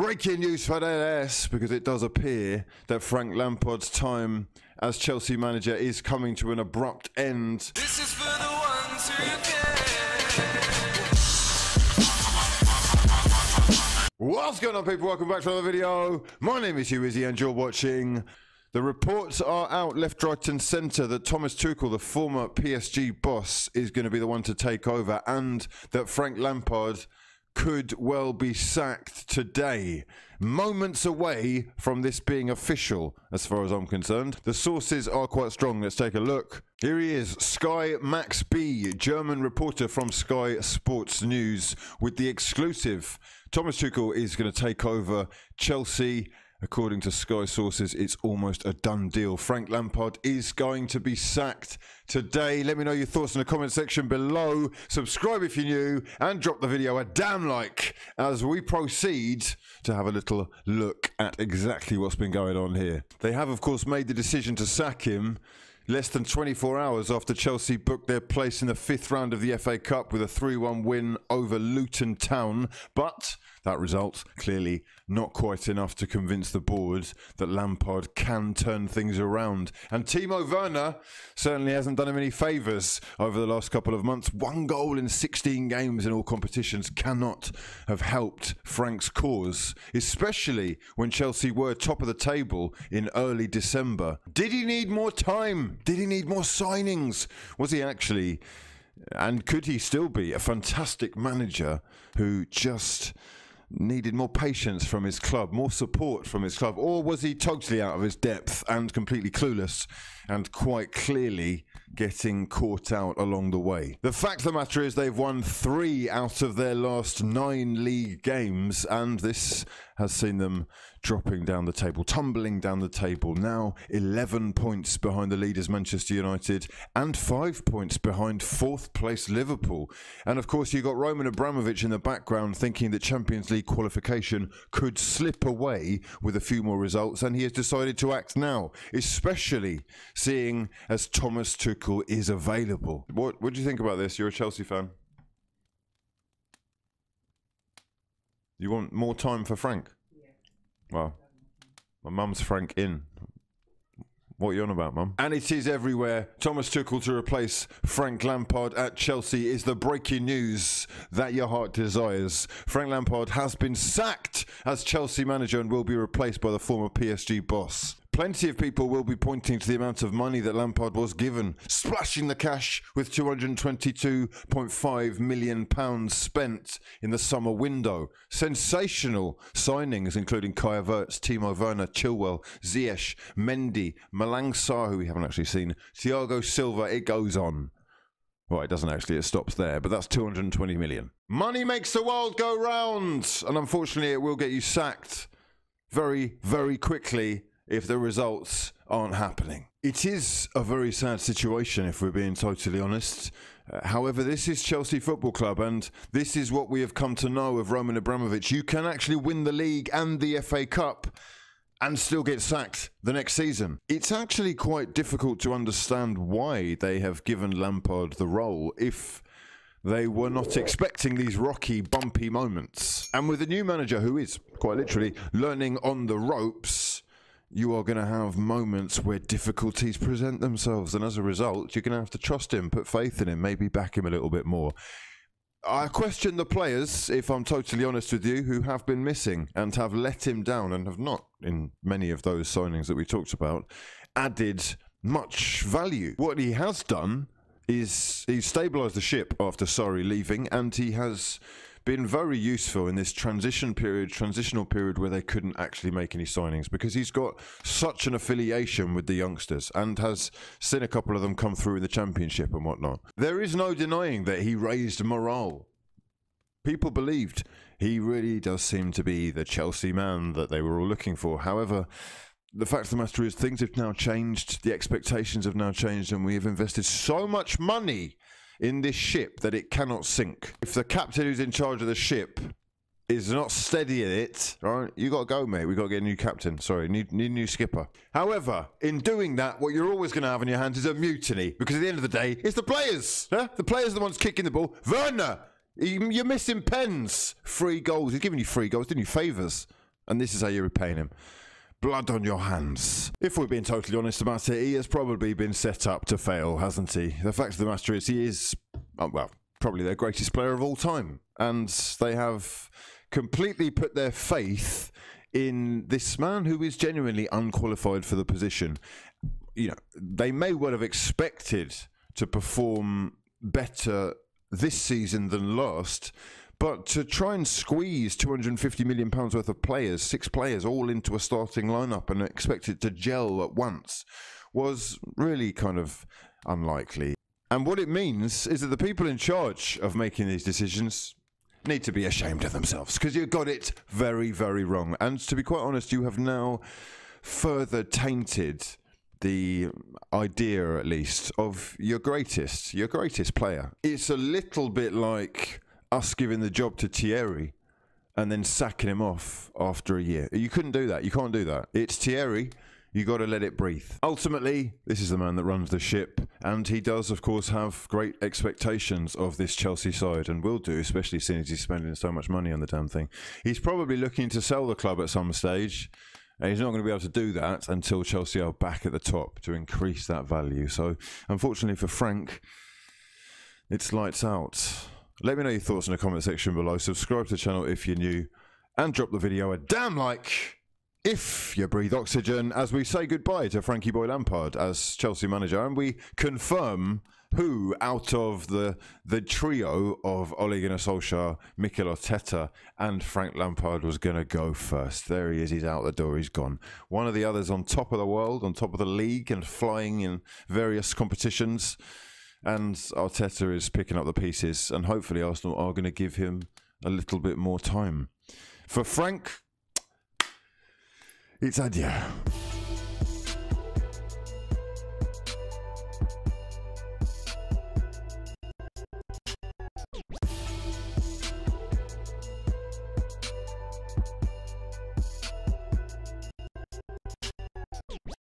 Breaking news for that ass, because it does appear that Frank Lampard's time as Chelsea manager is coming to an abrupt end. This is for the ones who care. What's going on, people? Welcome back to another video. My name is Hugh Wizzy and you're watching. The reports are out left, right and centre that Thomas Tuchel, the former PSG boss, is going to be the one to take over, and that Frank Lampard could well be sacked today, moments away from this being official as far as I'm concerned. The sources are quite strong. Let's take a look. Here he is, Sky Max B, German reporter from Sky Sports News, with the exclusive. Thomas Tuchel is going to take over Chelsea. According to Sky sources, it's almost a done deal. Frank Lampard is going to be sacked today. Let me know your thoughts in the comment section below. Subscribe if you're new and drop the video a damn like as we proceed to have a little look at exactly what's been going on here. They have, of course, made the decision to sack him less than 24 hours after Chelsea booked their place in the fifth round of the FA Cup with a 3-1 win over Luton Town. But that result, clearly not quite enough to convince the board that Lampard can turn things around. And Timo Werner certainly hasn't done him any favours over the last couple of months. One goal in 16 games in all competitions cannot have helped Frank's cause, especially when Chelsea were top of the table in early December. Did he need more time? Did he need more signings? Was he actually, and could he still be, a fantastic manager who just needed more patience from his club, more support from his club? Or was he totally out of his depth and completely clueless and quite clearly getting caught out along the way? The fact of the matter is they've won 3 out of their last 9 league games, and this has seen them dropping down the table, tumbling down the table. Now 11 points behind the leaders Manchester United and 5 points behind 4th place Liverpool. And of course you've got Roman Abramovich in the background thinking that Champions League qualification could slip away with a few more results, and he has decided to act now, especially seeing as Thomas Tuchel is available. What do you think about this? You're a Chelsea fan. You want more time for Frank? Yeah. Well, my mum's Frank in. What are you on about, Mum? And it is everywhere. Thomas Tuchel to replace Frank Lampard at Chelsea is the breaking news that your heart desires. Frank Lampard has been sacked as Chelsea manager and will be replaced by the former PSG boss. Plenty of people will be pointing to the amount of money that Lampard was given, splashing the cash with £222.5 million spent in the summer window. Sensational signings including Kai Havertz, Timo Werner, Chilwell, Ziyech, Mendy, Malang Saar, who we haven't actually seen, Thiago Silva, it goes on. Well, it doesn't actually, it stops there, but that's 220 million. Money makes the world go round, and unfortunately it will get you sacked very, very quickly if the results aren't happening. It is a very sad situation, if we're being totally honest. However, this is Chelsea Football Club, and this is what we have come to know of Roman Abramovich. You can actually win the league and the FA Cup and still get sacked the next season. It's actually quite difficult to understand why they have given Lampard the role if they were not expecting these rocky, bumpy moments. And with a new manager who is, quite literally, learning on the ropes, you are going to have moments where difficulties present themselves, and as a result, you're going to have to trust him, put faith in him, maybe back him a little bit more. I question the players, if I'm totally honest with you, who have been missing and have let him down and have not, in many of those signings that we talked about, added much value. What he has done is he's stabilised the ship after Sarri leaving, and he has been very useful in this transitional period where they couldn't actually make any signings, because he's got such an affiliation with the youngsters and has seen a couple of them come through in the Championship and whatnot. There is no denying that he raised morale. People believed he really does seem to be the Chelsea man that they were all looking for. However, the fact of the matter is things have now changed, the expectations have now changed, and we have invested so much money in this ship that it cannot sink. If the captain who's in charge of the ship is not steadying it, right, you got to go, mate. We've got to get a new captain. Sorry, need a new skipper. However, in doing that, what you're always going to have on your hands is a mutiny, because at the end of the day, it's the players. Huh? The players are the ones kicking the ball. Werner, you're missing pens. 3 goals. He's giving you 3 goals, didn't you? Favours. and this is how you're repaying him. Blood on your hands. If we're being totally honest about it, he has probably been set up to fail, hasn't he? The fact of the matter is he is, well, probably their greatest player of all time. And they have completely put their faith in this man who is genuinely unqualified for the position. You know, they may well have expected to perform better this season than last, but to try and squeeze £250 million worth of players, 6 players, all into a starting lineup and expect it to gel at once was really kind of unlikely. And what it means is that the people in charge of making these decisions need to be ashamed of themselves, because you got it very, very wrong. And to be quite honest, you have now further tainted the idea, at least, of your greatest player. It's a little bit like us giving the job to Thierry and then sacking him off after a year. You couldn't do that. You can't do that. It's Thierry. You got to let it breathe. Ultimately, this is the man that runs the ship, and he does, of course, have great expectations of this Chelsea side, and will do, especially since he's spending so much money on the damn thing. He's probably looking to sell the club at some stage, and he's not going to be able to do that until Chelsea are back at the top to increase that value. So, unfortunately for Frank, it's lights out. Let me know your thoughts in the comment section below. Subscribe to the channel if you're new, and drop the video a damn like if you breathe oxygen, as we say goodbye to Frankie Boy Lampard as Chelsea manager, and we confirm who out of the trio of Ole Gunnar Solskjaer, Mikel Arteta and Frank Lampard was going to go first. There he is. He's out the door. He's gone. One of the others on top of the world, on top of the league and flying in various competitions. And Arteta is picking up the pieces, and hopefully Arsenal are going to give him a little bit more time. For Frank, it's adieu.